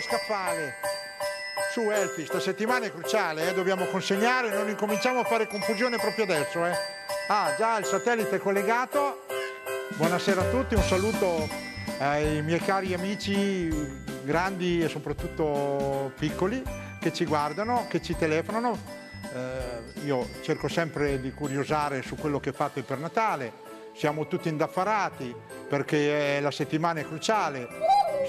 lo scaffale. Su Elfi, sta settimana è cruciale, dobbiamo consegnare, non incominciamo a fare confusione proprio adesso. Ah, già il satellite è collegato. Buonasera a tutti, un saluto ai miei cari amici, grandi e soprattutto piccoli, che ci guardano, che ci telefonano. Io cerco sempre di curiosare su quello che fate per Natale. Siamo tutti indaffarati perché la settimana è cruciale,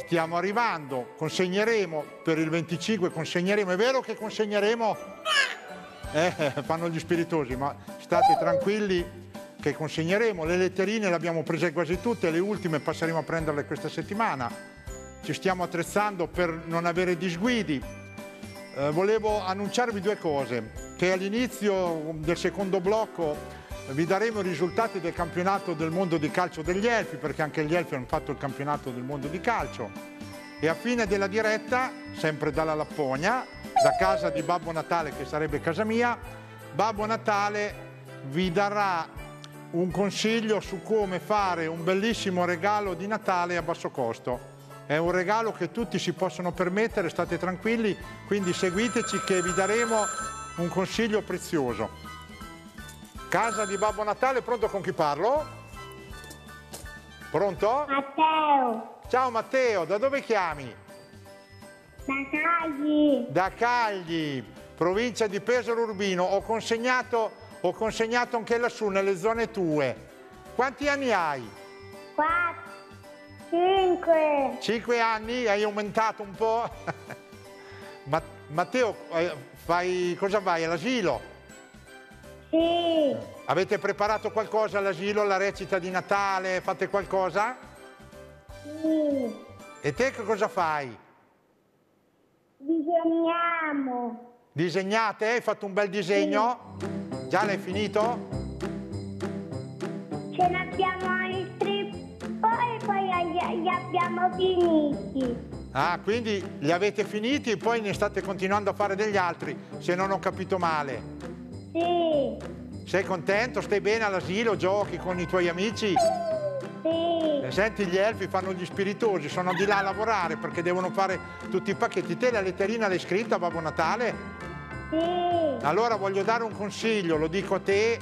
stiamo arrivando, consegneremo per il 25, consegneremo, è vero che consegneremo? Fanno gli spiritosi, ma state tranquilli che consegneremo, le letterine le abbiamo prese quasi tutte, le ultime passeremo a prenderle questa settimana, ci stiamo attrezzando per non avere disguidi. Volevo annunciarvi due cose, che all'inizio del secondo blocco vi daremo i risultati del campionato del mondo di calcio degli Elfi, perché anche gli Elfi hanno fatto il campionato del mondo di calcio. E a fine della diretta, sempre dalla Lapponia, da casa di Babbo Natale, che sarebbe casa mia, Babbo Natale vi darà un consiglio su come fare un bellissimo regalo di Natale a basso costo. È un regalo che tutti si possono permettere, state tranquilli, quindi seguiteci che vi daremo un consiglio prezioso. Casa di Babbo Natale, pronto, con chi parlo? Pronto? Matteo. Ciao Matteo, da dove chiami? Da Cagli. Da Cagli, provincia di Pesaro Urbino. Ho consegnato anche lassù, nelle zone tue. Quanti anni hai? 5. 5 anni? Hai aumentato un po'? Matteo, cosa vai? All'asilo? Sì. Avete preparato qualcosa all'asilo, la recita di Natale, fate qualcosa? Sì. E te che cosa fai? Disegniamo. Disegnate? Hai fatto un bel disegno? Sì. Già l'hai finito? Ce ne abbiamo altri e poi li abbiamo finiti. Ah, quindi li avete finiti e poi ne state continuando a fare degli altri, se non ho capito male. Sì. Sei contento? Stai bene all'asilo? Giochi con i tuoi amici? Sì. Senti, gli Elfi fanno gli spiritosi, sono di là a lavorare perché devono fare tutti i pacchetti. Te la letterina l'hai scritta a Babbo Natale? Sì. Allora voglio dare un consiglio, lo dico a te,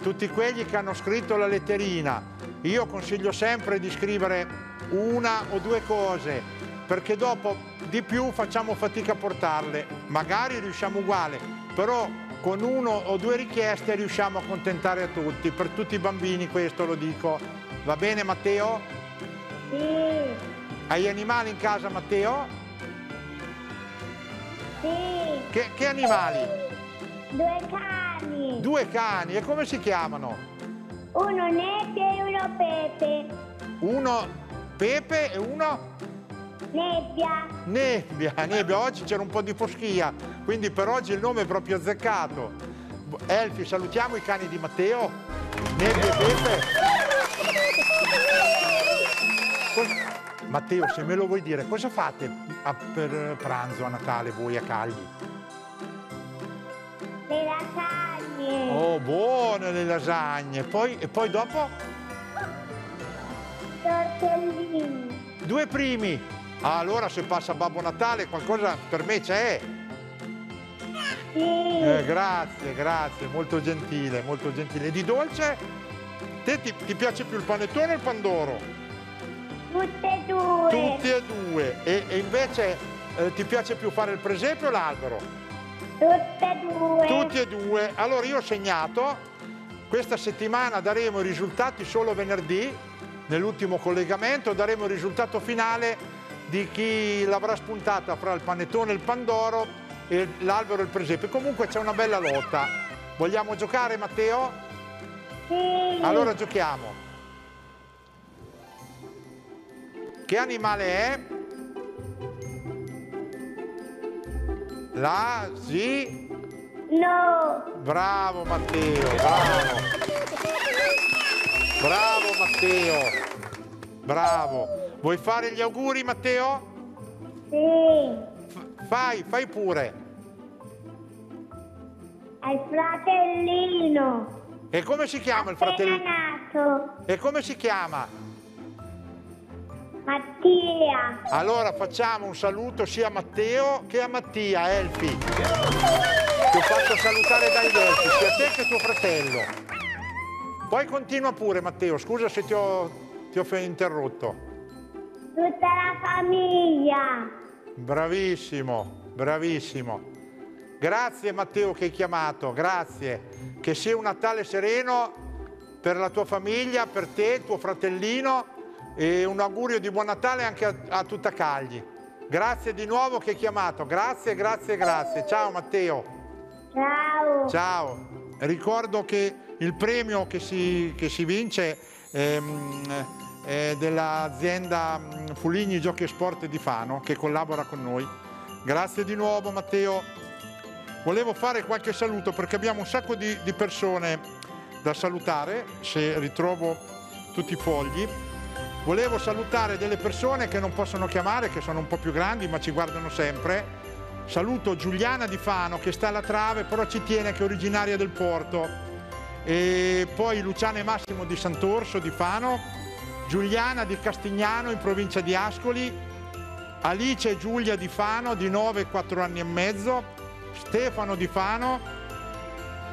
tutti quelli che hanno scritto la letterina. Io consiglio sempre di scrivere una o due cose, perché dopo di più facciamo fatica a portarle. Magari riusciamo uguale, però con uno o due richieste riusciamo a accontentare a tutti, per tutti i bambini questo lo dico. Va bene Matteo? Sì. Hai animali in casa Matteo? Sì. Che animali? Sì. 2 cani. 2 cani, e come si chiamano? Uno Neppe e uno Pepe. Uno Pepe e uno? Nebbia. Nebbia, nebbia. Oggi c'era un po' di foschia, quindi per oggi il nome è proprio azzeccato. Elfi, salutiamo i cani di Matteo. Nebbia e Pepe. Matteo, se me lo vuoi dire, cosa fate per pranzo a Natale voi a Cagli? Le lasagne. Oh, buone le lasagne. E poi dopo? Tortellini. 2 primi. Allora se passa Babbo Natale qualcosa per me c'è. Sì. Grazie, grazie, molto gentile, molto gentile. Di dolce? Te ti piace più il panettone o il pandoro? Tutti e due. Tutti e due. E invece ti piace più fare il presepe o l'albero? Tutti e due. Tutti e due. Allora io ho segnato, questa settimana daremo i risultati solo venerdì, nell'ultimo collegamento daremo il risultato finale di chi l'avrà spuntata fra il panettone, il pandoro, l'albero e il presepe. Comunque c'è una bella lotta. Vogliamo giocare, Matteo? Sì. Allora giochiamo. Che animale è? La sì? No. Bravo Matteo, bravo. Bravo Matteo, bravo. Vuoi fare gli auguri, Matteo? Sì. Fai pure. Al fratellino. E come si chiama il fratellino? Appena nato. E come si chiama? Mattia. Allora facciamo un saluto sia a Matteo che a Mattia, Elfi. Ti ho fatto salutare dai Delfi, sia te che tuo fratello. Poi continua pure, Matteo, scusa se ti ho interrotto. Tutta la famiglia. Bravissimo, bravissimo. Grazie Matteo che hai chiamato, grazie. Che sia un Natale sereno per la tua famiglia, per te, tuo fratellino. E un augurio di buon Natale anche a tutta Cagli. Grazie di nuovo che hai chiamato. Grazie, grazie, grazie. Ciao Matteo. Ciao. Ciao. Ricordo che il premio che si vince è dell'azienda Fuligni Giochi e Sport di Fano, che collabora con noi. Grazie di nuovo Matteo. Volevo fare qualche saluto perché abbiamo un sacco di persone da salutare, se ritrovo tutti i fogli. Volevo salutare delle persone che non possono chiamare, che sono un po' più grandi ma ci guardano sempre. Saluto Giuliana di Fano che sta alla trave però ci tiene, che è originaria del Porto, e poi Luciana e Massimo di Sant'Orso di Fano, Giuliana di Castignano in provincia di Ascoli, Alice e Giulia di Fano di 9 e 4 anni e mezzo, Stefano di Fano,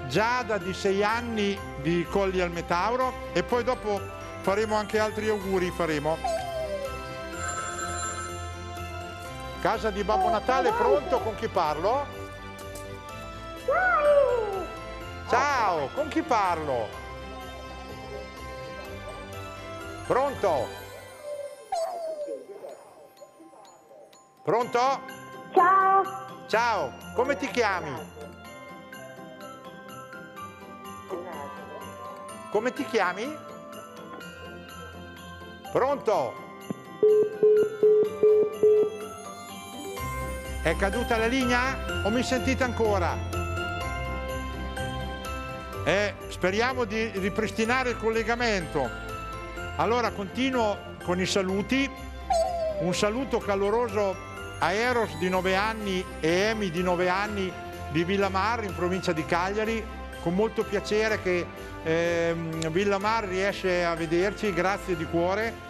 Giada di 6 anni di Colli al Metauro, e poi dopo faremo anche altri auguri, faremo. Casa di Babbo Natale, pronto? Con chi parlo? Ciao, con chi parlo? Pronto? Pronto? Ciao. Ciao, come ti chiami? Come ti chiami? Pronto? È caduta la linea? O mi sentite ancora? Speriamo di ripristinare il collegamento. Allora continuo con i saluti. Un saluto caloroso a Eros di 9 anni e Emi di 9 anni di Villamar in provincia di Cagliari. Con molto piacere che Villamar riesce a vederci, grazie di cuore.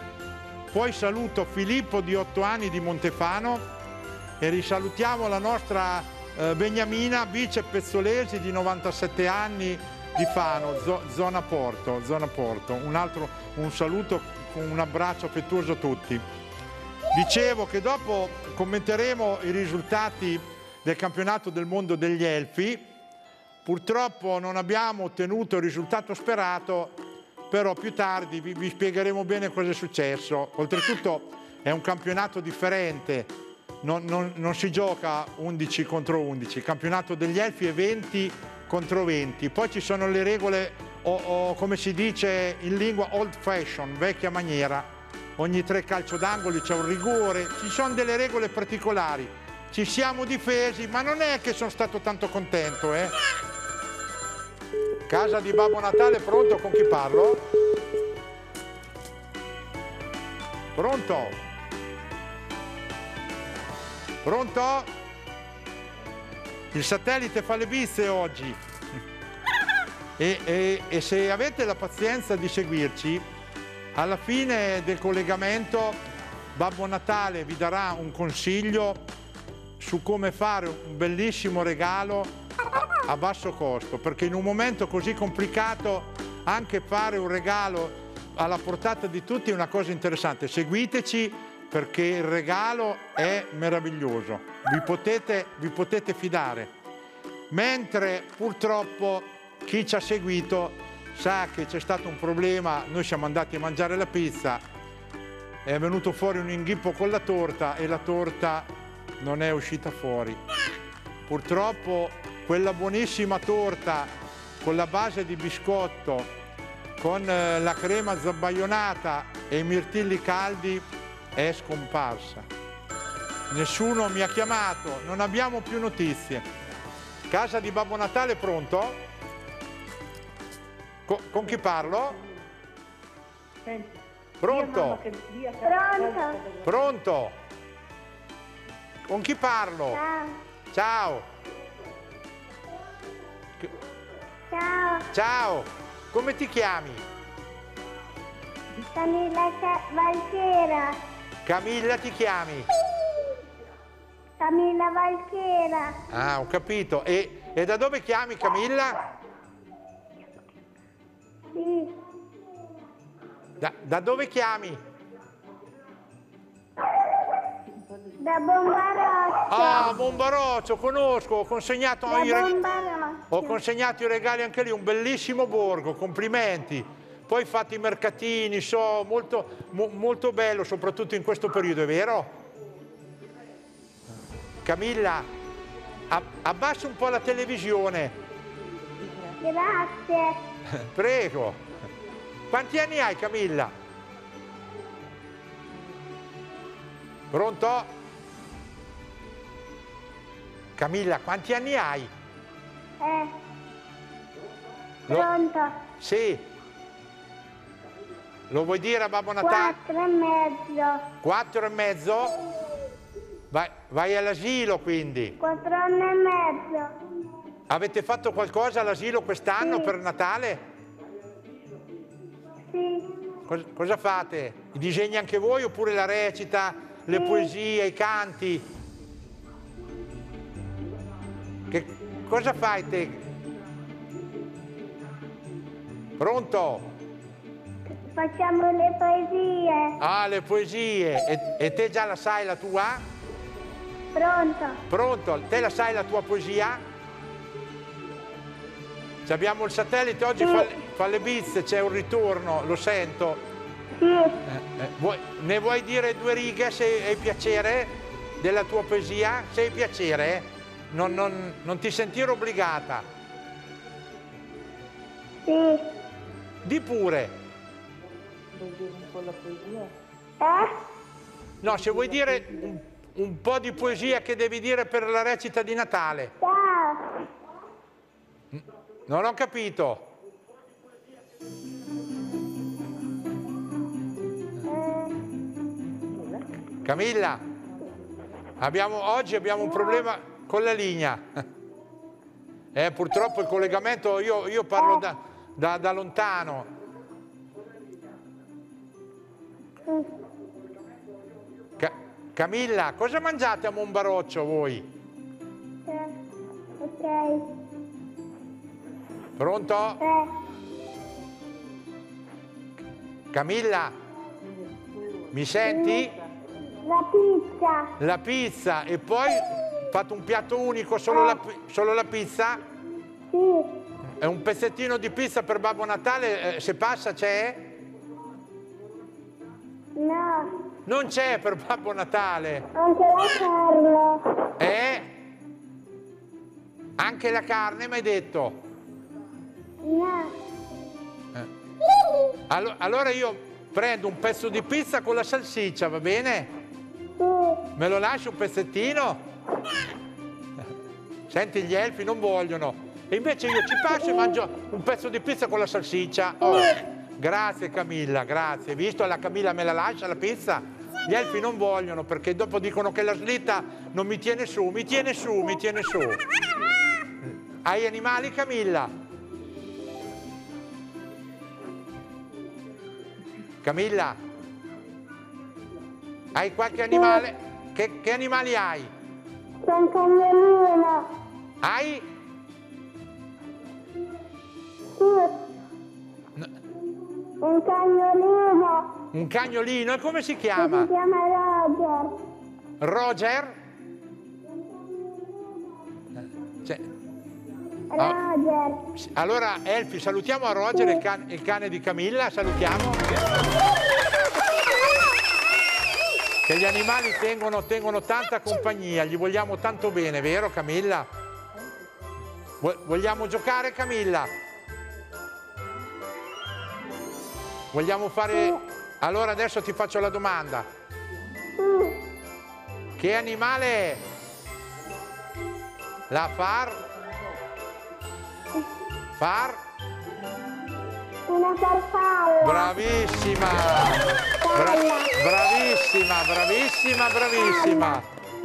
Poi saluto Filippo di 8 anni di Montefano e risalutiamo la nostra Beniamina Vice Pezzolesi di 97 anni di Fano, zona Porto, zona Porto. Un saluto, un abbraccio affettuoso a tutti. Dicevo che dopo commenteremo i risultati del campionato del mondo degli Elfi. Purtroppo non abbiamo ottenuto il risultato sperato, però più tardi vi spiegheremo bene cosa è successo. Oltretutto è un campionato differente, non si gioca 11 contro 11, il campionato degli Elfi è 20 contro 20. Poi ci sono le regole, o come si dice in lingua old fashion, vecchia maniera. Ogni 3 calcio d'angoli c'è un rigore, ci sono delle regole particolari. Ci siamo difesi, ma non è che sono stato tanto contento, eh? Casa di Babbo Natale, pronto? Con chi parlo? Pronto? Pronto? Il satellite fa le bizze oggi. E se avete la pazienza di seguirci, alla fine del collegamento Babbo Natale vi darà un consiglio su come fare un bellissimo regalo a basso costo, perché in un momento così complicato anche fare un regalo alla portata di tutti è una cosa interessante. Seguiteci perché il regalo è meraviglioso, vi potete fidare. Mentre purtroppo chi ci ha seguito sa che c'è stato un problema, noi siamo andati a mangiare la pizza, è venuto fuori un inghippo con la torta e la torta non è uscita fuori. Purtroppo quella buonissima torta con la base di biscotto, con la crema zabbaionata e i mirtilli caldi è scomparsa. Nessuno mi ha chiamato, non abbiamo più notizie. Casa di Babbo Natale, pronto? Con chi parlo? Pronto? Pronto? Pronto? Con chi parlo? Ciao. Ciao. Ciao. Ciao. Come ti chiami? Camilla Valchiera. Camilla ti chiami? Camilla Valchiera. Ah, ho capito. E da dove chiami, Camilla? Sì. Da dove chiami? Da Bombaroccio. Ah, Bombaroccio, conosco, ho consegnato i regali anche lì, un bellissimo borgo, complimenti. Poi fate i mercatini, so, molto bello, soprattutto in questo periodo, è vero? Camilla, abbassa un po' la televisione. Grazie. Prego. Quanti anni hai, Camilla? Pronto? Camilla, quanti anni hai? Pronto? Sì. Lo vuoi dire a Babbo Natale? 4 e mezzo. 4 e mezzo? Vai all'asilo, quindi? 4 anni e mezzo. Avete fatto qualcosa all'asilo quest'anno, sì, per Natale? Sì. Cosa fate? Disegni anche voi oppure la recita, sì, le poesie, i canti? Cosa fai te? Pronto? Facciamo le poesie. Ah, le poesie. E te già la sai la tua? Pronto. Pronto. Te la sai la tua poesia? Ci abbiamo il satellite, oggi sì, fa le bizze, c'è un ritorno, lo sento. Sì. Ne vuoi dire due righe se hai piacere della tua poesia? Se hai piacere, non ti sentire obbligata. Sì. Di pure. Vuoi dire un po' la poesia? No, se vuoi dire un po' di poesia che devi dire per la recita di Natale. Non ho capito. Camilla, oggi abbiamo un problema con la linea. Purtroppo il collegamento, io parlo da lontano. Camilla, cosa mangiate a Bombaroccio voi? Ok. Pronto? Camilla, mi senti? La pizza. La pizza, e poi fate un piatto unico, solo la pizza? Sì. È un pezzettino di pizza per Babbo Natale, se passa c'è? No. Non c'è per Babbo Natale. Anche la carne. Anche la carne, mi hai detto? No. Allora io prendo un pezzo di pizza con la salsiccia, va bene? Sì. Me lo lasci un pezzettino? Senti, gli elfi non vogliono. E invece io ci passo e mangio un pezzo di pizza con la salsiccia. Oh. Grazie Camilla, grazie. Visto, alla Camilla me la lascia la pizza? Gli elfi non vogliono perché dopo dicono che la slitta non mi tiene su, mi tiene su. Hai animali, Camilla? Camilla? Hai qualche animale? Che animali hai? C'è un cagnolino. Hai? Sì. Un cagnolino. Un cagnolino? E come si chiama? Si chiama Roger. Roger? Roger. Allora, Elfi, salutiamo a Roger, sì, il cane di Camilla, salutiamo. Che gli animali tengono tanta compagnia, gli vogliamo tanto bene, vero Camilla? Vogliamo giocare, Camilla? Vogliamo fare... Allora adesso ti faccio la domanda. Che animale è? La far? Far? Una farfalla. Bravissima.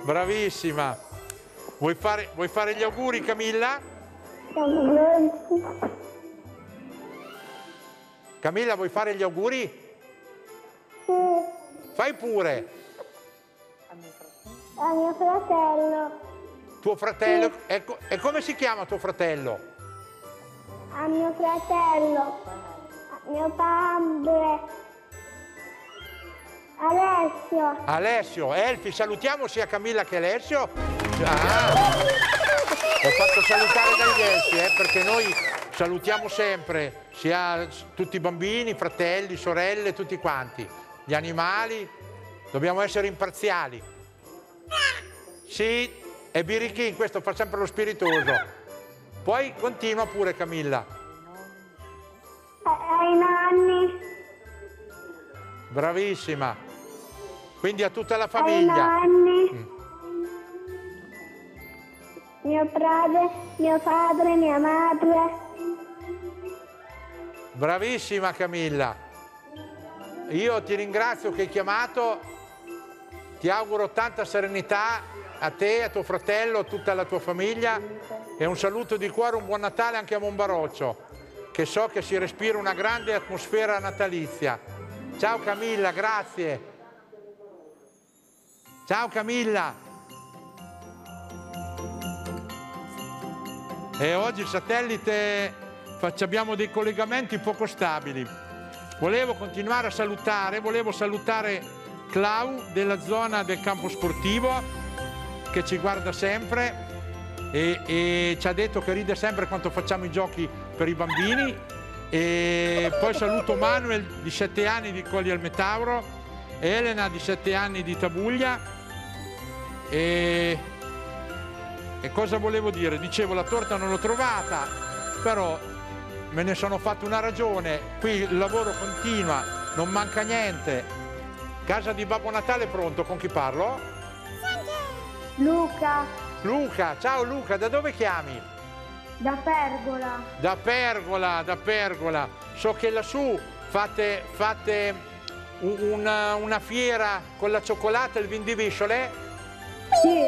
Bravissima. Vuoi fare gli auguri, Camilla? Camilla, vuoi fare gli auguri? Sì. Fai pure. A mio fratello. Tuo fratello? Sì. E come si chiama tuo fratello? A mio fratello. A mio padre. Alessio. Alessio, Elfi, salutiamo sia Camilla che Alessio. Ah, ho fatto salutare dai Elfi, perché noi salutiamo sempre sia tutti i bambini, fratelli, sorelle, tutti quanti. Gli animali, dobbiamo essere imparziali. Sì, e Billy King, questo fa sempre lo spiritoso. Poi continua pure Camilla. Ai nonni. Bravissima. Quindi a tutta la famiglia. Ai nonni, mio padre, mia madre. Bravissima Camilla. Io ti ringrazio che hai chiamato. Ti auguro tanta serenità a te, a tuo fratello, a tutta la tua famiglia. E un saluto di cuore, un buon Natale anche a Monbaroccio, che so che si respira una grande atmosfera natalizia. Ciao Camilla, grazie. Ciao Camilla. E oggi il satellite abbiamo dei collegamenti poco stabili. Volevo continuare a salutare, Clau della zona del campo sportivo che ci guarda sempre e ci ha detto che ride sempre quando facciamo i giochi per i bambini. E poi saluto Manuel di 7 anni di Colli al Metauro, Elena di 7 anni di Tabuglia e cosa volevo dire? Dicevo, la torta non l'ho trovata, però me ne sono fatto una ragione, qui il lavoro continua, non manca niente. Casa di Babbo Natale pronto, con chi parlo? Luca. Luca, ciao Luca, da dove chiami? Da Pergola. Da Pergola, da Pergola. So che lassù fate una fiera con la cioccolata e il vin di Visciole? Sì.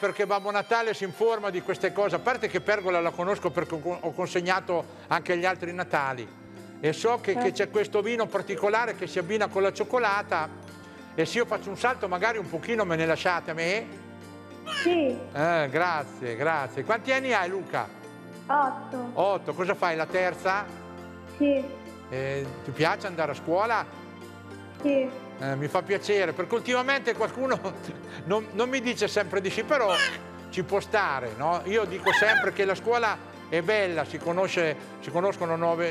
Perché Babbo Natale si informa di queste cose. A parte che Pergola la conosco perché ho consegnato anche gli altri Natali. E so che c'è questo vino particolare che si abbina con la cioccolata. E se io faccio un salto magari un pochino me ne lasciate a me? Sì. Grazie, grazie. Quanti anni hai, Luca? 8. 8, cosa fai? La terza? Sì. Ti piace andare a scuola? Sì. Mi fa piacere, perché ultimamente qualcuno non mi dice sempre di sì, però ci può stare, no? Io dico sempre che la scuola è bella, si conoscono si fanno nuove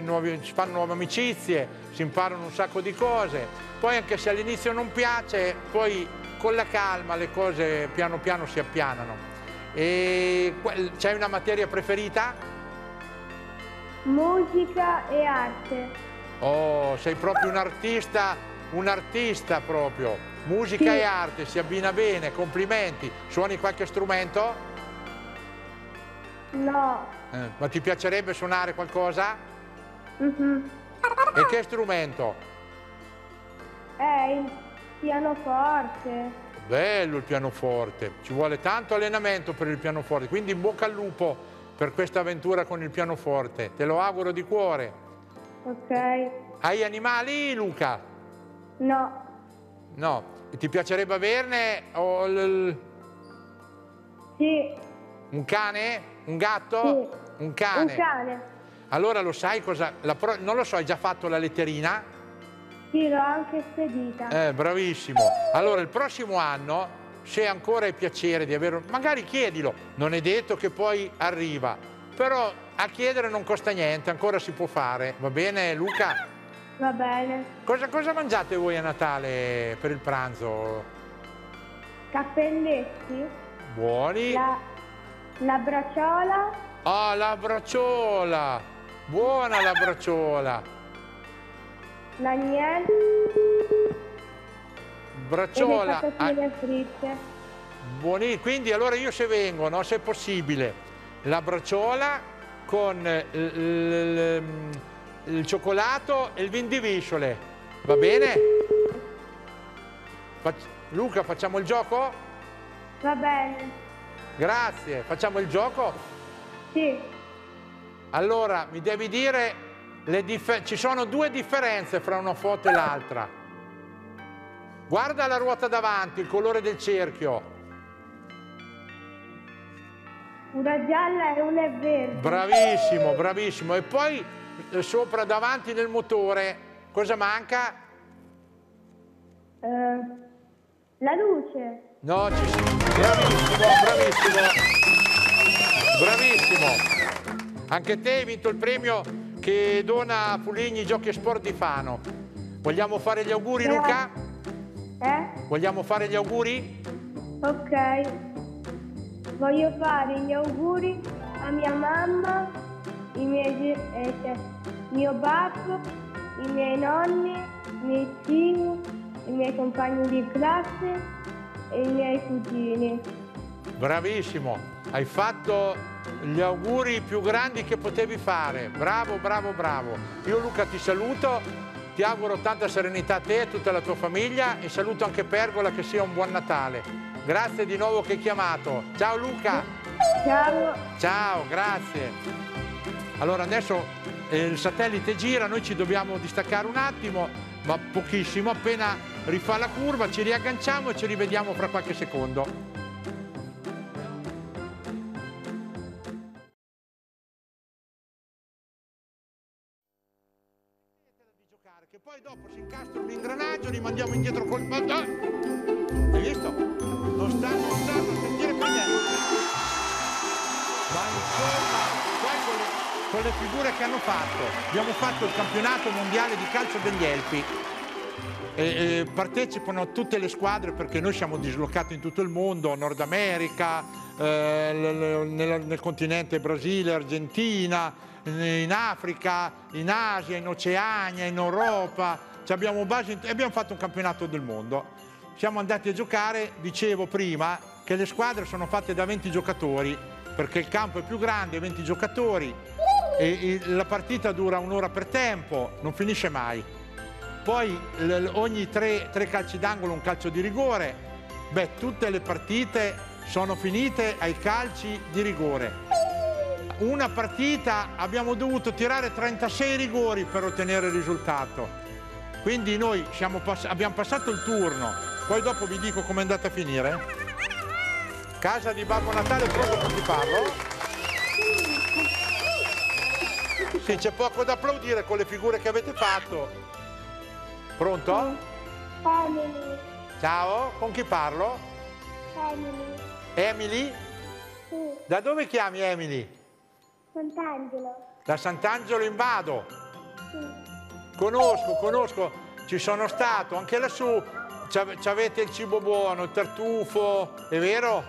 amicizie, si imparano un sacco di cose, poi anche se all'inizio non piace, poi con la calma le cose piano piano si appianano. E c'hai una materia preferita? Musica e arte. Oh, sei proprio un artista proprio. Musica sì. E arte, si abbina bene, complimenti. Suoni qualche strumento? No. Ma ti piacerebbe suonare qualcosa? E che strumento? Il pianoforte. Bello il pianoforte, ci vuole tanto allenamento per il pianoforte, quindi in bocca al lupo per questa avventura con il pianoforte, te lo auguro di cuore. Ok. Hai animali, Luca? No. No, e ti piacerebbe averne? Sì. Un cane? Un gatto? Sì. Un cane? Un cane. Allora lo sai cosa... Non lo so, hai già fatto la letterina? Sì, l'ho anche spedita. Bravissimo. Allora, il prossimo anno, se ancora hai piacere di avere... Magari chiedilo, non è detto che poi arriva. Però a chiedere non costa niente, ancora si può fare. Va bene, Luca? Va bene. Cosa mangiate voi a Natale per il pranzo? Cappelletti. Buoni. La bracciola. Ah, la bracciola! Buona la bracciola! L'agnello. Bracciola. Buoni, quindi allora io se vengo, no, se è possibile, la bracciola con il cioccolato e il vin di Visciole. Va bene? Luca, facciamo il gioco? Va bene. Grazie, facciamo il gioco? Sì. Allora, mi devi dire... Ci sono due differenze fra una foto e l'altra. Guarda la ruota davanti, il colore del cerchio. Una gialla e una verde. Bravissimo, bravissimo. E poi sopra, davanti nel motore, cosa manca? La luce. No, ci si... Bravissimo, bravissimo. Bravissimo. Anche te hai vinto il premio che dona Fuligni Giochi e Sport di Fano. Vogliamo fare gli auguri, Luca? Vogliamo fare gli auguri? Ok. Voglio fare gli auguri a mia mamma, mio babbo, i miei nonni, i miei zii, i miei compagni di classe e i miei cugini. Bravissimo, hai fatto gli auguri più grandi che potevi fare. Bravo, bravo, bravo. Io, Luca, ti saluto, ti auguro tanta serenità a te e a tutta la tua famiglia e saluto anche Pergola, che sia un buon Natale. Grazie di nuovo che hai chiamato. Ciao Luca. Ciao. Ciao, grazie. Allora adesso il satellite gira, noi ci dobbiamo distaccare un attimo, ma pochissimo, appena rifà la curva ci riagganciamo e ci rivediamo fra qualche secondo. Che poi dopo si incastra un ingranaggio, li mandiamo indietro col... Hai visto? Non stanno usando a sentire più niente. Ma insomma, con le figure che hanno fatto. Abbiamo fatto il campionato mondiale di calcio degli Elpi. E partecipano tutte le squadre, perché noi siamo dislocati in tutto il mondo, Nord America, nel continente Brasile, Argentina, in Africa, in Asia, in Oceania, in Europa. Abbiamo base e abbiamo fatto un campionato del mondo. Siamo andati a giocare, dicevo prima, che le squadre sono fatte da 20 giocatori, perché il campo è più grande, 20 giocatori, e la partita dura un'ora per tempo, non finisce mai. Poi ogni tre calci d'angolo un calcio di rigore. Beh, tutte le partite sono finite ai calci di rigore. Una partita abbiamo dovuto tirare 36 rigori per ottenere il risultato. Quindi noi abbiamo passato il turno. Poi dopo vi dico com'è andata a finire. Casa di Babbo Natale, proprio per chi parlo. Sì, c'è poco da applaudire con le figure che avete fatto. Pronto? Emily. Ciao, con chi parlo? Emily. Emily? Sì. Da dove chiami Emily? Sant'Angelo. Da Sant'Angelo in Vado? Sì. Conosco, conosco. Ci sono stato, anche lassù. C'avete il cibo buono, il tartufo, è vero?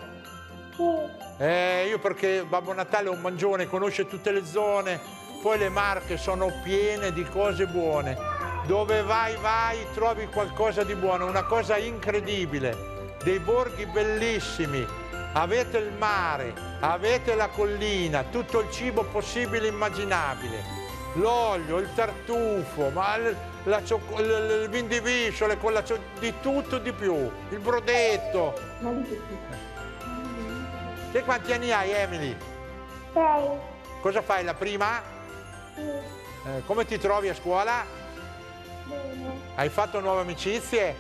Sì. Io perché Babbo Natale è un mangione, conosce tutte le zone, poi le Marche sono piene di cose buone. Dove vai, vai, trovi qualcosa di buono, una cosa incredibile, dei borghi bellissimi, avete il mare, avete la collina, tutto il cibo possibile e immaginabile. L'olio, il tartufo, ma il vindiviciole con la di tutto di più, il brodetto. Ma di tutto. Te quanti anni hai, Emily? 6. Cosa fai, la prima? Sì. Come ti trovi a scuola? Bene. Hai fatto nuove amicizie?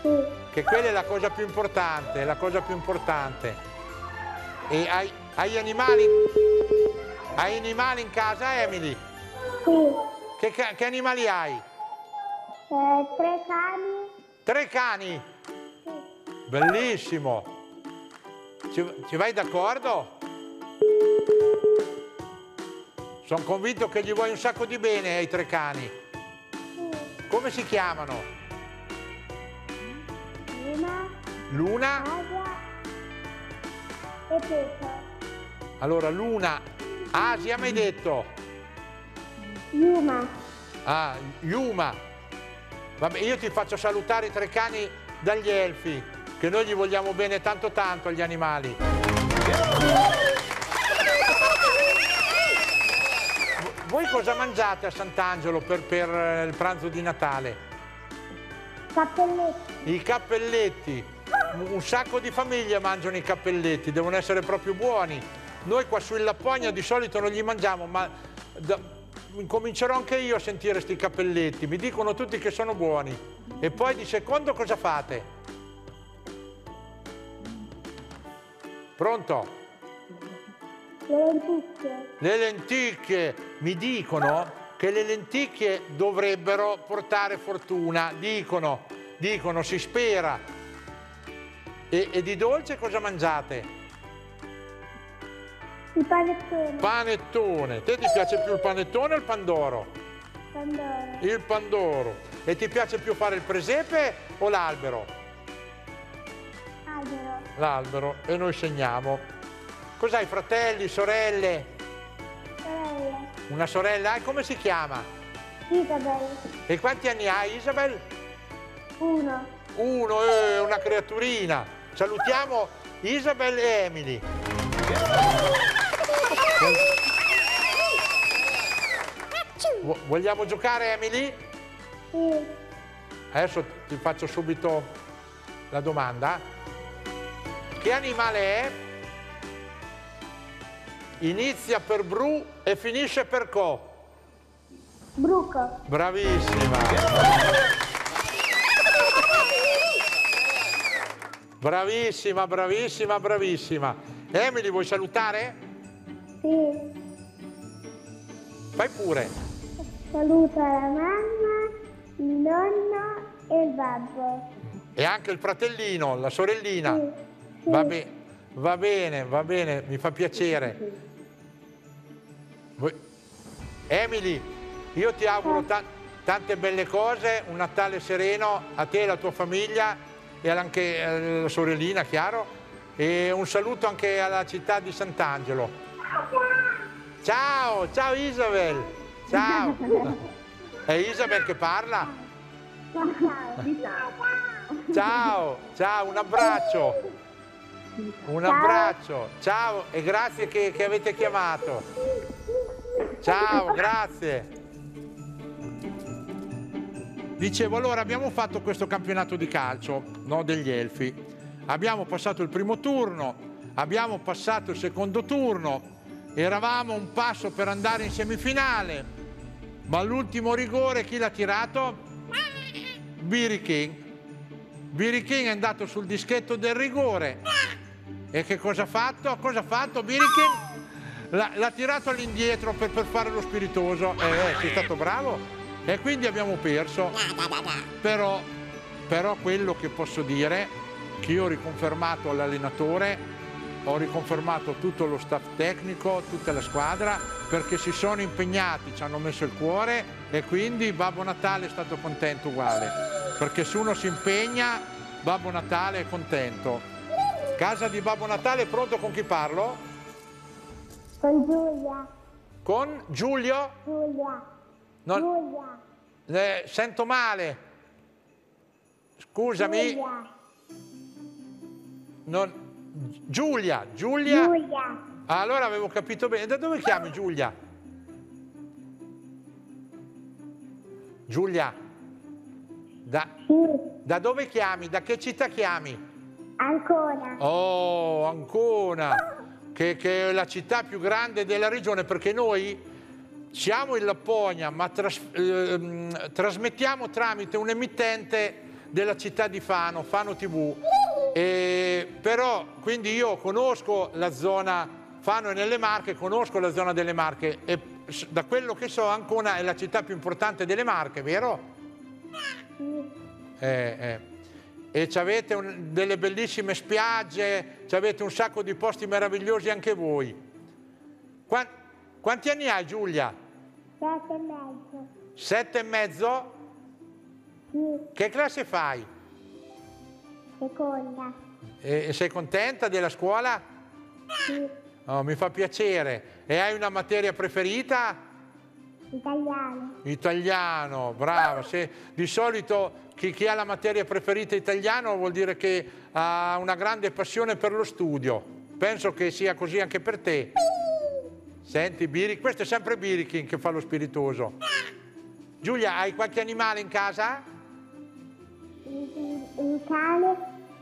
Sì. Che quella è la cosa più importante, la cosa più importante. E hai animali? Hai animali in casa, Emily? Sì. Che animali hai? 3 cani. 3 cani? Sì. Bellissimo. Ci vai d'accordo? Sono convinto che gli vuoi un sacco di bene ai 3 cani. Sì. Come si chiamano? Luna. Luna? Asia e Pepe. Allora, Luna, Asia mi hai detto? Yuma. Ah, Yuma. Vabbè, io ti faccio salutare i 3 cani dagli Elfi, che noi gli vogliamo bene tanto tanto agli animali. Voi cosa mangiate a Sant'Angelo per il pranzo di Natale? Cappelletti. I cappelletti. Un sacco di famiglie mangiano i cappelletti, devono essere proprio buoni. Noi qua su in Lapponia di solito non li mangiamo, ma... comincerò anche io a sentire sti cappelletti, mi dicono tutti che sono buoni e poi di secondo cosa fate? Pronto? Le lenticchie. Le lenticchie, mi dicono che le lenticchie dovrebbero portare fortuna, dicono, si spera. E di dolce cosa mangiate? Il panettone. Panettone. Te ti piace più il panettone o il pandoro? Pandoro. Il pandoro. E ti piace più fare il presepe o l'albero? Albero. L'albero. E noi segniamo. Cos'hai, fratelli, sorelle? Sorelle. Una sorella? E come si chiama? Isabel. E quanti anni hai, Isabel? 1. 1, una creaturina. Salutiamo Isabel e Emily. Vogliamo giocare, Emily? Sì. Adesso ti faccio subito la domanda. Che animale è? Inizia per bru e finisce per co? Bruco. Bravissima. Bravissima, bravissima, bravissima. Emily, vuoi salutare? Sì. Fai pure. Saluta la mamma, il nonno e il babbo. E anche il fratellino, la sorellina. Sì, sì. Va bene, mi fa piacere. Sì, sì. Emily, io ti auguro tante belle cose, un Natale sereno a te e alla tua famiglia e anche alla sorellina, chiaro. E un saluto anche alla città di Sant'Angelo. Ciao, ciao Isabel. Ciao. È Isabel che parla? Ciao, ciao, un abbraccio. Un abbraccio. Ciao e grazie che avete chiamato. Ciao, grazie. Dicevo, allora abbiamo fatto questo campionato di calcio, no, degli Elfi. Abbiamo passato il primo turno, abbiamo passato il secondo turno, eravamo un passo per andare in semifinale, ma l'ultimo rigore chi l'ha tirato? Billy King. Billy King è andato sul dischetto del rigore e che cosa ha fatto? Cosa ha fatto Billy King? L'ha tirato all'indietro per fare lo spiritoso, sei stato bravo e quindi abbiamo perso. Però quello che posso dire, che io ho riconfermato all'allenatore, ho riconfermato tutto lo staff tecnico, tutta la squadra, perché si sono impegnati, ci hanno messo il cuore e quindi Babbo Natale è stato contento uguale, perché se uno si impegna Babbo Natale è contento. Casa di Babbo Natale, pronto, con chi parlo? Con Giulia. Con Giulio? Giulia. Non... Giulia. Sento male. Scusami. Giulia. Non... Giulia, Giulia? Giulia. Allora avevo capito bene. Da dove chiami Giulia? Giulia? Da dove chiami? Da che città chiami? Ancona. Oh, Ancona, che è la città più grande della regione, perché noi siamo in Lapponia, ma trasmettiamo tramite un emittente della città di Fano, Fano TV. Però quindi io conosco la zona, Fano è nelle Marche, conosco la zona delle Marche e da quello che so Ancona è la città più importante delle Marche, vero? E avete delle bellissime spiagge, avete un sacco di posti meravigliosi anche voi. Quanti anni hai, Giulia? 7 e mezzo. 7 e mezzo? Sì. Che classe fai? Seconda. E sei contenta della scuola? Sì. Oh, mi fa piacere. E hai una materia preferita? Italiano. Italiano, brava. Di solito chi ha la materia preferita italiano vuol dire che ha una grande passione per lo studio. Penso che sia così anche per te. Senti, questo è sempre Billy King che fa lo spiritoso. Giulia, hai qualche animale in casa? Un cane,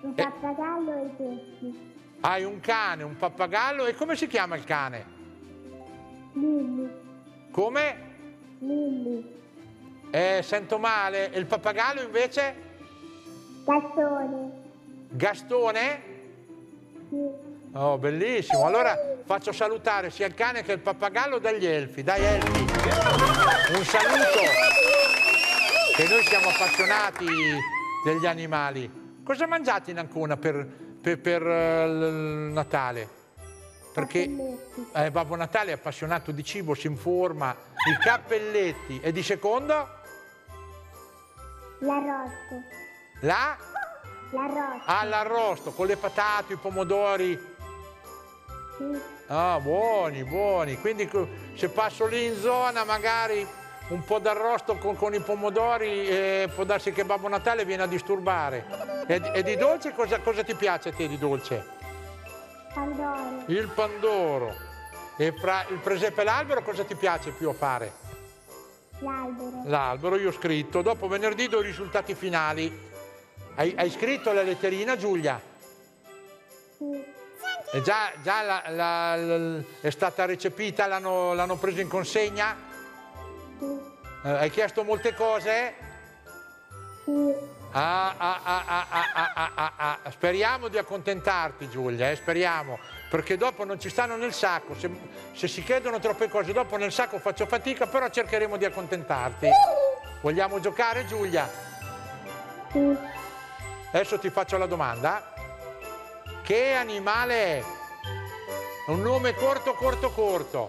un pappagallo e i pesci. Hai un cane, un pappagallo e come si chiama il cane? Billy. Come? Lilli. Sento male. E il pappagallo invece? Gastone. Gastone? Sì. Oh, bellissimo. Allora faccio salutare sia il cane che il pappagallo dagli elfi. Dai elfi, un saluto. Che noi siamo appassionati degli animali. Cosa mangiate in Ancona per il Natale? Perché Babbo Natale è appassionato di cibo, si informa. I cappelletti. E di secondo? L'arrosto. La? L'arrosto. Ah, l'arrosto, con le patate, i pomodori. Sì. Ah, buoni, buoni. Quindi se passo lì in zona, magari un po' d'arrosto con i pomodori, può darsi che Babbo Natale viene a disturbare. E di dolce cosa ti piace a te di dolce? Pandoro. Il pandoro. E fra il presepe e l'albero cosa ti piace più a fare? L'albero. L'albero, io ho scritto. Dopo venerdì do i risultati finali. Hai scritto la letterina, Giulia? Sì. E già è stata recepita, l'hanno presa in consegna? Sì. Hai chiesto molte cose? Sì. Speriamo di accontentarti, Giulia, speriamo, perché dopo non ci stanno nel sacco. Se si chiedono troppe cose dopo nel sacco faccio fatica, però cercheremo di accontentarti. Vogliamo giocare, Giulia? Sì. Adesso ti faccio la domanda. Che animale è? Un nome corto, corto, corto.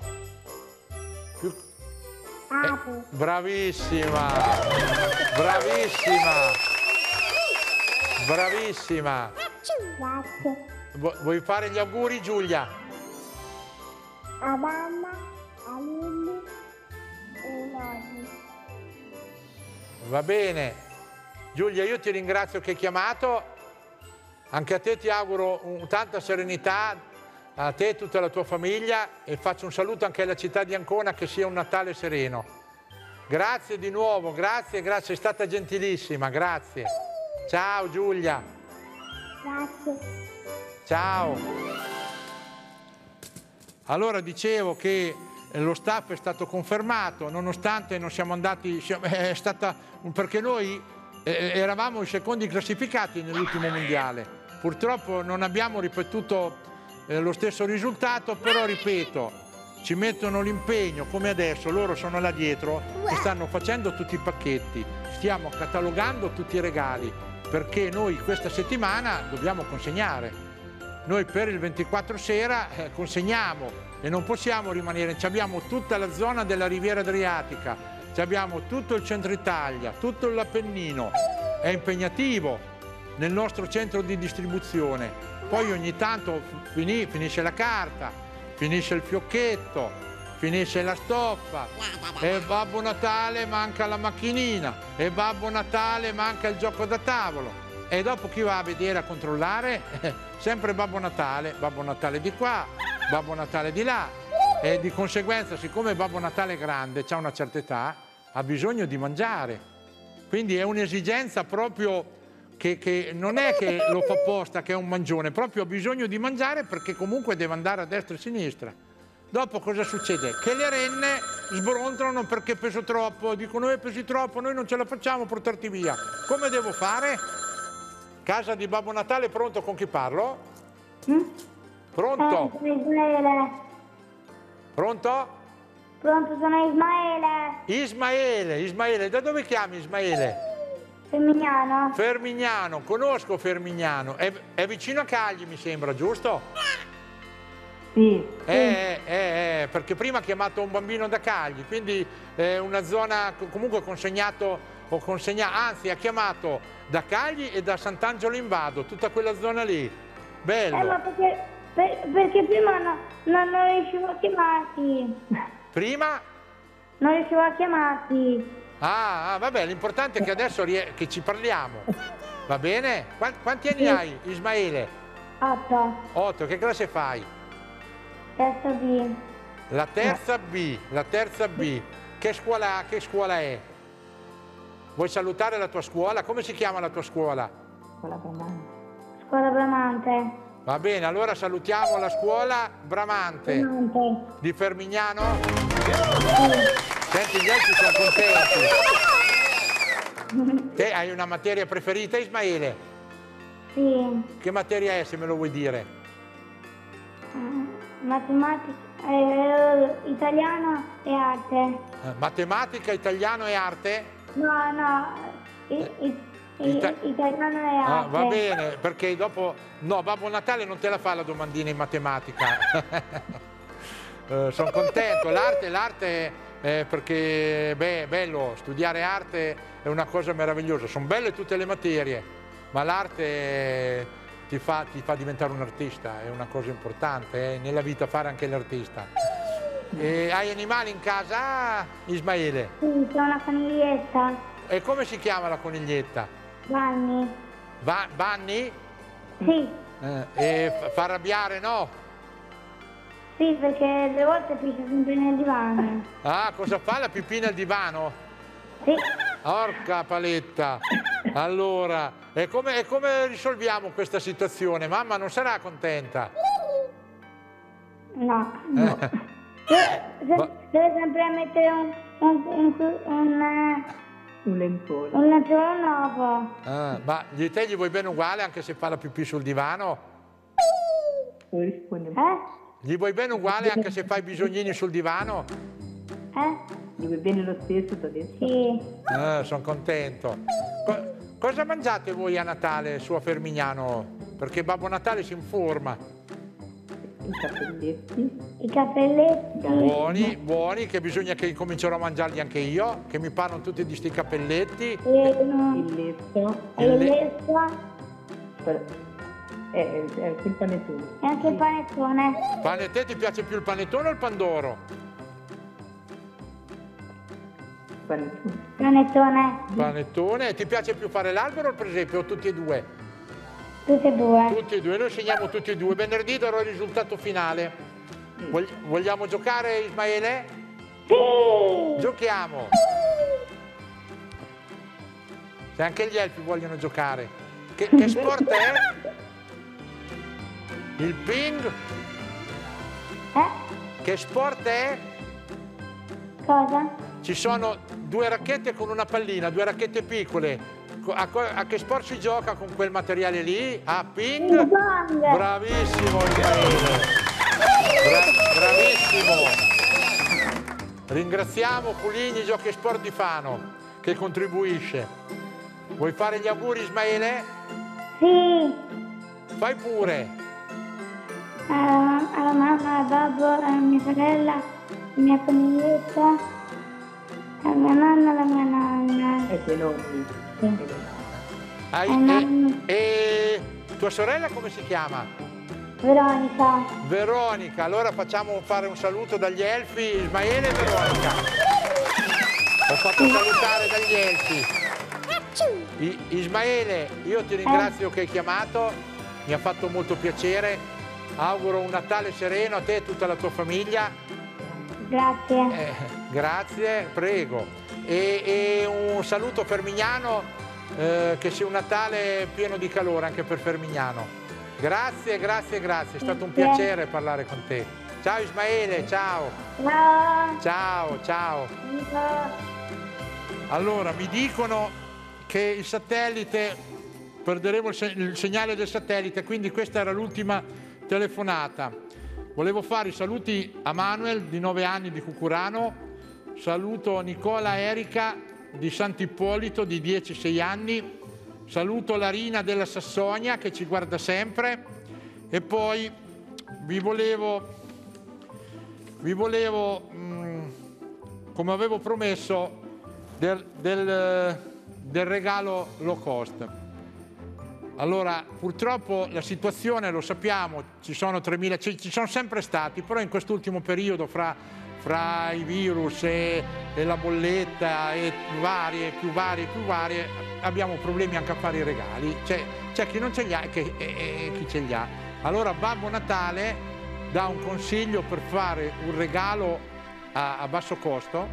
Apo. Bravissima. Bravissima. Bravissima. Grazie. Vuoi fare gli auguri, Giulia? A mamma, a Lilli e a nonni. Va bene. Giulia, io ti ringrazio che hai chiamato. Anche a te ti auguro tanta serenità, a te e tutta la tua famiglia, e faccio un saluto anche alla città di Ancona, che sia un Natale sereno. Grazie di nuovo, grazie, grazie, è stata gentilissima, grazie. Ciao Giulia. Grazie. Ciao. Allora dicevo che lo staff è stato confermato, nonostante non siamo andati, è stata, perché noi eravamo i secondi classificati nell'ultimo mondiale. Purtroppo non abbiamo ripetuto lo stesso risultato, però ripeto, ci mettono l'impegno, come adesso, loro sono là dietro e stanno facendo tutti i pacchetti, stiamo catalogando tutti i regali, perché noi questa settimana dobbiamo consegnare. Noi per il 24 sera consegniamo e non possiamo rimanere, abbiamo tutta la zona della Riviera Adriatica. Abbiamo tutto il centro Italia, tutto l'Appennino, è impegnativo nel nostro centro di distribuzione. Poi ogni tanto finisce la carta, finisce il fiocchetto, finisce la stoffa, e Babbo Natale manca la macchinina, e Babbo Natale manca il gioco da tavolo. E dopo chi va a vedere, a controllare, sempre Babbo Natale di qua, Babbo Natale di là. E di conseguenza, siccome Babbo Natale è grande, ha una certa età, ha bisogno di mangiare, quindi è un'esigenza proprio che non è che lo fa apposta, che è un mangione, proprio ha bisogno di mangiare, perché comunque deve andare a destra e a sinistra. Dopo cosa succede? Che le renne sbrontrano perché peso troppo, dicono pesi troppo, noi non ce la facciamo a portarti via. Come devo fare? Casa di Babbo Natale, pronto, con chi parlo? Pronto? Pronto? Pronto, sono Ismaele. Ismaele, Ismaele, da dove chiami Ismaele? Fermignano. Fermignano, conosco Fermignano, è vicino a Cagli mi sembra, giusto? Sì. Perché prima ha chiamato un bambino da Cagli, quindi è una zona, comunque anzi ha chiamato da Cagli e da Sant'Angelo in Vado, tutta quella zona lì, bello. Ma perché prima non riuscivo a chiamarti. Prima? Non riuscivo a chiamarti. Ah, vabbè, l'importante è che adesso che ci parliamo. Va bene? Quanti anni hai, Ismaele? 8. 8, che classe fai? Terza B. La terza B, la terza B. Che scuola è? Vuoi salutare la tua scuola? Come si chiama la tua scuola? Scuola Bramante. Scuola Bramante. Va bene, allora salutiamo la scuola Bramante di Fermignano. Senti, gli altri sono contenti. Te hai una materia preferita, Ismaele? Sì. Che materia è, se me lo vuoi dire? Matematica, italiano e arte. Matematica, italiano e arte? No, no, italiano e arte. Ah, va bene, perché dopo... No, Babbo Natale non te la fa la domandina in matematica. Sono contento, l'arte... perché beh, è bello, studiare arte è una cosa meravigliosa, sono belle tutte le materie, ma l'arte ti fa diventare un artista, è una cosa importante, nella vita fare anche l'artista. Hai animali in casa, Ismaele? Sì, c'è una coniglietta. E come si chiama la coniglietta? Vanni. Vanni? Sì. E fa arrabbiare, no? Sì, perché le volte picchia sempre nel divano. Ah, cosa fa? La pipì nel divano? Sì. Orca paletta. Allora, e come risolviamo questa situazione? Mamma non sarà contenta? No. No. Deve sempre mettere un lenzuolo. Un lenzuolo nuovo. Ah, ma te gli vuoi bene uguale anche se fa la pipì sul divano? Gli vuoi bene uguale anche se fai bisognini sul divano? Gli vuoi bene lo stesso da adesso? Sì. Sono contento. Cosa mangiate voi a Natale su a Fermignano? Perché Babbo Natale si informa. I cappelletti. I cappelletti. Buoni, buoni, che bisogna che comincerò a mangiarli anche io, che mi parlano tutti di sti cappelletti. Il letto. Il letto. Anche il panettone. E anche il panettone. Panettone, ti piace più il panettone o il pandoro? Panettone. Panettone. Panettone. Ti piace più fare l'albero o il presepe o tutti e due? Tutti e due. Tutti e due, noi segniamo tutti e due. Venerdì darò il risultato finale. Vogliamo giocare, Ismaele? Sì! Giochiamo! Se anche gli elfi vogliono giocare. Che sport è? Il ping? Che sport è? Cosa? Ci sono due racchette con una pallina, due racchette piccole. A che sport si gioca con quel materiale lì? A ping? Ping pong. Bravissimo, bravissimo. Ringraziamo Fuligni Giochi e Sport di Fano che contribuisce. Vuoi fare gli auguri, Ismaele? Sì. Fai pure. Alla mamma, al babbo, alla mia sorella, alla mia coniglietta, alla mia nonna, alla mia nonna. E tuoi nonni. Sì. E tua sorella come si chiama? Veronica. Veronica, allora facciamo fare un saluto dagli elfi, Ismaele e Veronica. Ho fatto salutare dagli elfi. Ismaele, io ti ringrazio che hai chiamato, mi ha fatto molto piacere. Auguro un Natale sereno a te e tutta la tua famiglia. Grazie. Grazie, prego. E un saluto fermignano, che sia un Natale pieno di calore anche per Fermignano. Grazie, grazie, grazie. È stato un piacere parlare con te. Ciao Ismaele, ciao. Ciao. Ciao, ciao. Allora, mi dicono che il satellite, perderemo il segnale del satellite, quindi questa era l'ultima telefonata. Volevo fare i saluti a Manuel di 9 anni di Cucurano, saluto Nicola Erika di Sant'Ippolito di 10-6 anni, saluto Larina della Sassonia che ci guarda sempre e poi vi volevo come avevo promesso del regalo low cost. Allora, purtroppo la situazione, lo sappiamo, ci sono sempre stati, però in quest'ultimo periodo fra i virus e la bolletta e più varie, abbiamo problemi anche a fare i regali. C'è chi non ce li ha e chi ce li ha. Allora Babbo Natale dà un consiglio per fare un regalo a basso costo.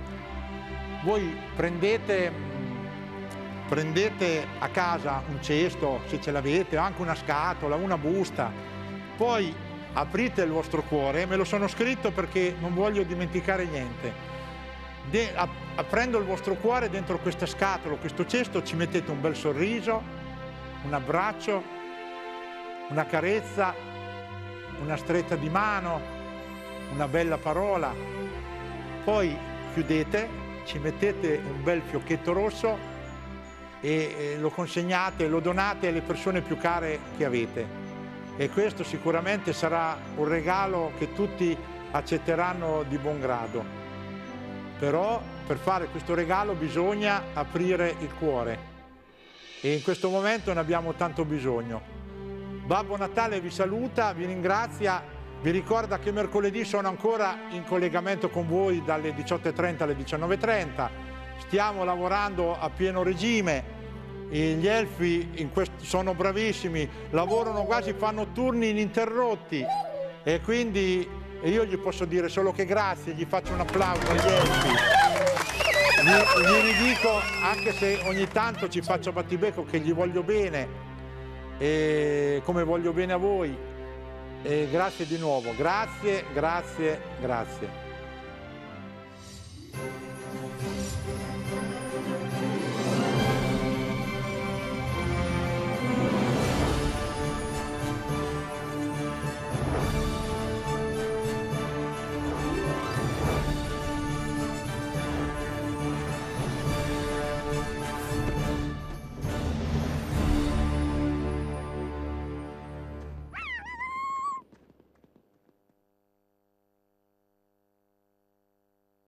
Voi prendete a casa un cesto, se ce l'avete, o anche una scatola, una busta, poi aprite il vostro cuore, me lo sono scritto perché non voglio dimenticare niente. aprendo il vostro cuore dentro questa scatola, questo cesto, ci mettete un bel sorriso, un abbraccio, una carezza, una stretta di mano, una bella parola. Poi chiudete, ci mettete un bel fiocchetto rosso e lo consegnate, lo donate alle persone più care che avete. E questo sicuramente sarà un regalo che tutti accetteranno di buon grado. Però per fare questo regalo bisogna aprire il cuore e in questo momento ne abbiamo tanto bisogno. Babbo Natale vi saluta, vi ringrazia, vi ricorda che mercoledì sono ancora in collegamento con voi dalle 18:30 alle 19:30. Stiamo lavorando a pieno regime. E gli elfi sono bravissimi, lavorano quasi, fanno turni ininterrotti e quindi io gli posso dire solo che grazie, gli faccio un applauso agli elfi. Gli ridico, anche se ogni tanto ci faccio battibecco, che gli voglio bene e come voglio bene a voi. E grazie di nuovo, grazie, grazie, grazie.